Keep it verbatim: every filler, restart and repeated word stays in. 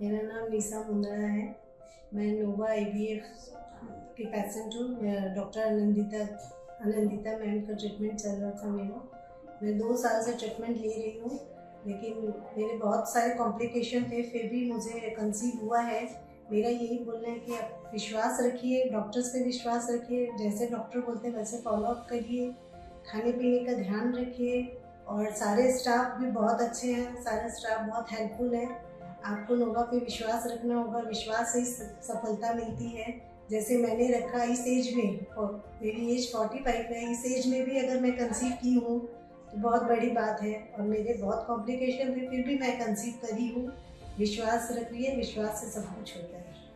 मेरा नाम निशा मुंद्रा है। मैं नोवा आई बी एफ की पेशेंट हूँ। डॉक्टर आनंदिता आनंदिता मैम का ट्रीटमेंट चल रहा था मेरा। मैं दो साल से ट्रीटमेंट ले रही हूँ, लेकिन मेरे बहुत सारे कॉम्प्लिकेशन थे, फिर भी मुझे कंसीव हुआ है। मेरा यही बोलना है कि आप विश्वास रखिए, डॉक्टर्स पे विश्वास रखिए, जैसे डॉक्टर बोलते हैं वैसे फॉलोअप करिए, खाने पीने का ध्यान रखिए। और सारे स्टाफ भी बहुत अच्छे हैं, सारे स्टाफ बहुत हेल्पफुल है। आपको नोवा पे विश्वास रखना होगा, विश्वास से ही सफलता मिलती है। जैसे मैंने रखा इस एज में, और मेरी एज पैंतालीस है, इस एज में भी अगर मैं कंसीव की हूँ तो बहुत बड़ी बात है। और मेरे बहुत कॉम्प्लिकेशन थे, फिर भी मैं कंसीव करी हूँ। विश्वास रखिए, विश्वास से सब कुछ होता है।